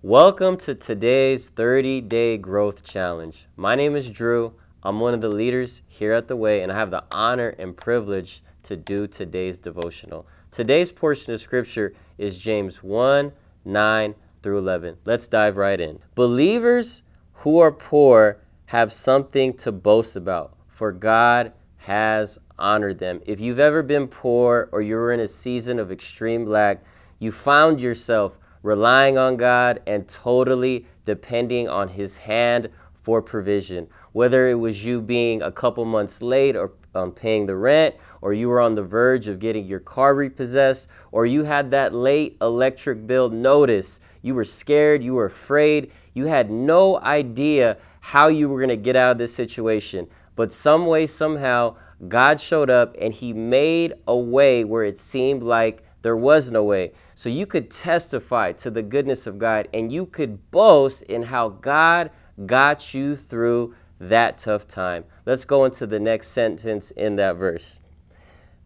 Welcome to today's 30-day growth challenge. My name is Drew. I'm one of the leaders here at The Way, and I have the honor and privilege to do today's devotional. Today's portion of scripture is James 1:9 through 11. Let's dive right in. Believers who are poor have something to boast about, for God has honored them. If you've ever been poor or you were in a season of extreme lack, you found yourself relying on God and totally depending on His hand for provision. Whether it was you being a couple months late or paying the rent, or you were on the verge of getting your car repossessed, or you had that late electric bill notice, you were scared, you were afraid, you had no idea how you were going to get out of this situation. But some way, somehow, God showed up and He made a way where it seemed like there was no way. So you could testify to the goodness of God, and you could boast in how God got you through that tough time. Let's go into the next sentence in that verse.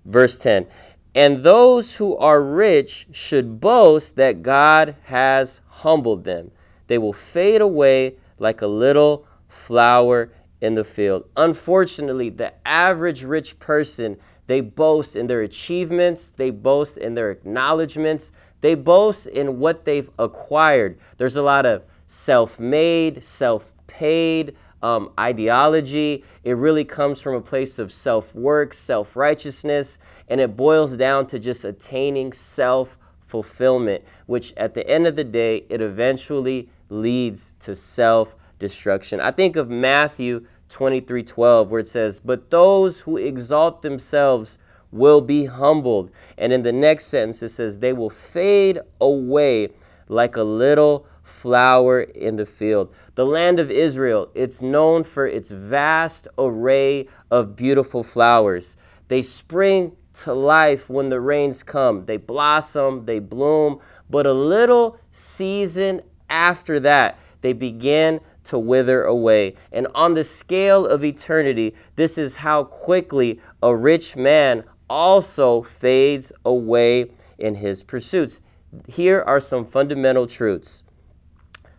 Verse 10, and those who are rich should boast that God has humbled them. They will fade away like a little flower in the field. Unfortunately, the average rich person, they boast in their achievements, they boast in their acknowledgments, they boast in what they've acquired. There's a lot of self-made, self-paid ideology. It really comes from a place of self-work, self-righteousness, and it boils down to just attaining self-fulfillment, which at the end of the day, it eventually leads to self-destruction. I think of Matthew 23:12, where it says, but those who exalt themselves will be humbled. And in the next sentence, it says, they will fade away like a little flower in the field. The land of Israel, it's known for its vast array of beautiful flowers. They spring to life when the rains come. They blossom, they bloom, but a little season after that, they begin to wither away. And on the scale of eternity, this is how quickly a rich man also fades away in his pursuits. Here are some fundamental truths.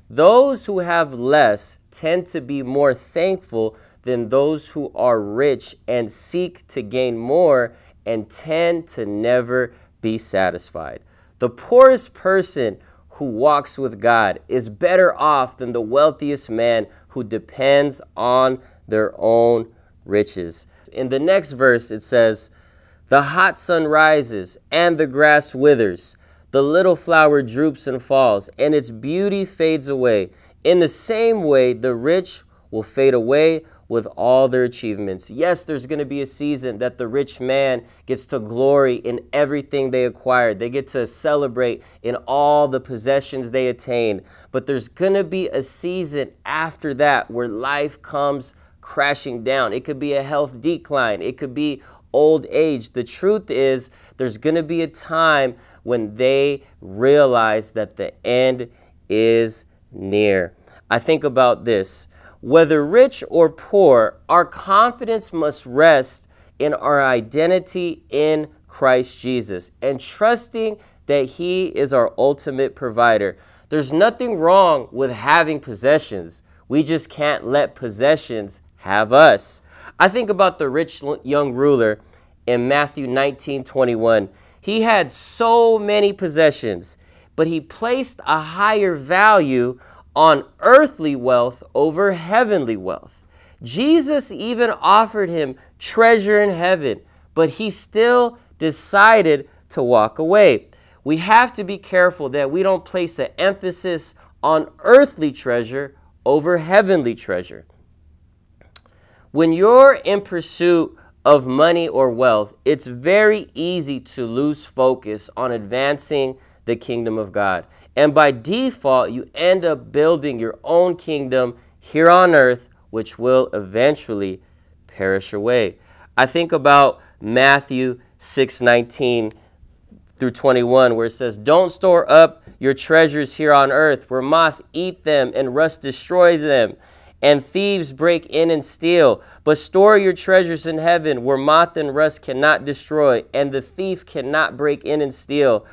Those who have less tend to be more thankful than those who are rich and seek to gain more and tend to never be satisfied. The poorest person who walks with God is better off than the wealthiest man who depends on their own riches. In the next verse, it says, the hot sun rises and the grass withers. The little flower droops and falls, and its beauty fades away. In the same way, the rich will fade away with all their achievements. Yes, there's going to be a season that the rich man gets to glory in everything they acquired. They get to celebrate in all the possessions they attained. But there's going to be a season after that where life comes crashing down. It could be a health decline. It could be old age. The truth is, there's going to be a time when they realize that the end is near. I think about this. Whether rich or poor, our confidence must rest in our identity in Christ Jesus and trusting that He is our ultimate provider. There's nothing wrong with having possessions. We just can't let possessions have us. I think about the rich young ruler in Matthew 19:21. He had so many possessions, but he placed a higher value on earthly wealth over heavenly wealth. Jesus even offered him treasure in heaven, but he still decided to walk away. We have to be careful that we don't place an emphasis on earthly treasure over heavenly treasure. When you're in pursuit of money or wealth, it's very easy to lose focus on advancing the kingdom of God. And by default, you end up building your own kingdom here on earth, which will eventually perish away. I think about Matthew 6:19 through 21, where it says, don't store up your treasures here on earth, where moth eat them and rust destroy them, and thieves break in and steal. But store your treasures in heaven, where moth and rust cannot destroy, and the thief cannot break in and steal.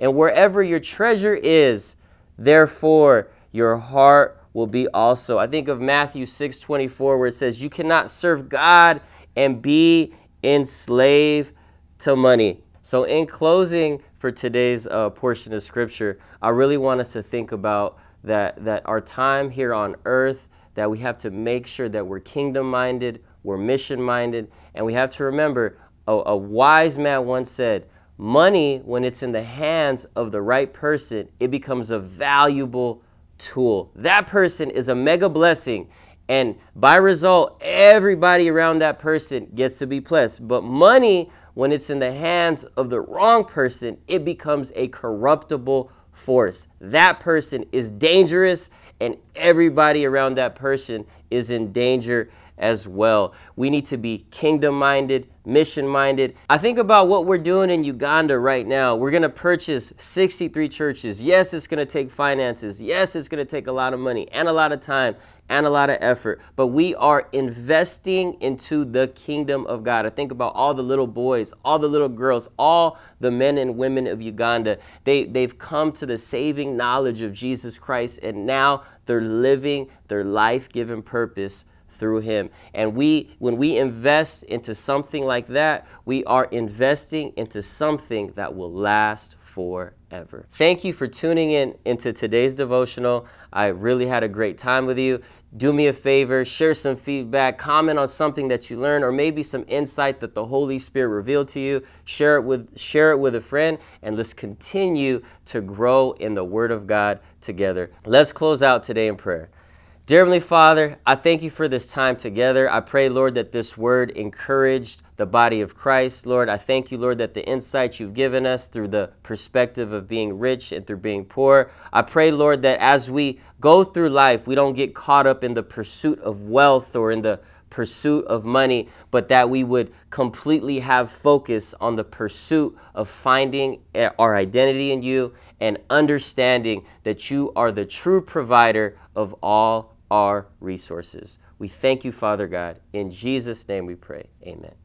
And wherever your treasure is, Therefore, your heart will be also. I think of Matthew 6:24, where it says, you cannot serve God and be enslaved to money. So in closing for today's portion of scripture, I really want us to think about that our time here on earth, that we have to make sure that we're kingdom-minded, we're mission-minded, and we have to remember, a wise man once said, money, when it's in the hands of the right person, it becomes a valuable tool. That person is a mega blessing, and by result, everybody around that person gets to be blessed. But money, when it's in the hands of the wrong person, it becomes a corruptible force. That person is dangerous, and everybody around that person is in danger as well. We need to be kingdom-minded, mission-minded. I think about what we're doing in Uganda right now. We're going to purchase 63 churches. Yes, it's going to take finances. Yes, it's going to take a lot of money and a lot of time and a lot of effort, but we are investing into the kingdom of God. I think about all the little boys, all the little girls, all the men and women of Uganda. They've come to the saving knowledge of Jesus Christ, and now they're living their life-given purpose through him. And when we invest into something like that, we are investing into something that will last forever. Thank you for tuning in into today's devotional. I really had a great time with you. Do me a favor, share some feedback, comment on something that you learned, or maybe some insight that the Holy Spirit revealed to you. Share it with a friend, and let's continue to grow in the Word of God together. Let's close out today in prayer. Dear Heavenly Father, I thank you for this time together. I pray, Lord, that this word encouraged the body of Christ. Lord, I thank you, Lord, that the insight you've given us through the perspective of being rich and through being poor. I pray, Lord, that as we go through life, we don't get caught up in the pursuit of wealth or in the pursuit of money, but that we would completely have focus on the pursuit of finding our identity in you and understanding that you are the true provider of all our resources. We thank you, Father God. In Jesus' name we pray. Amen.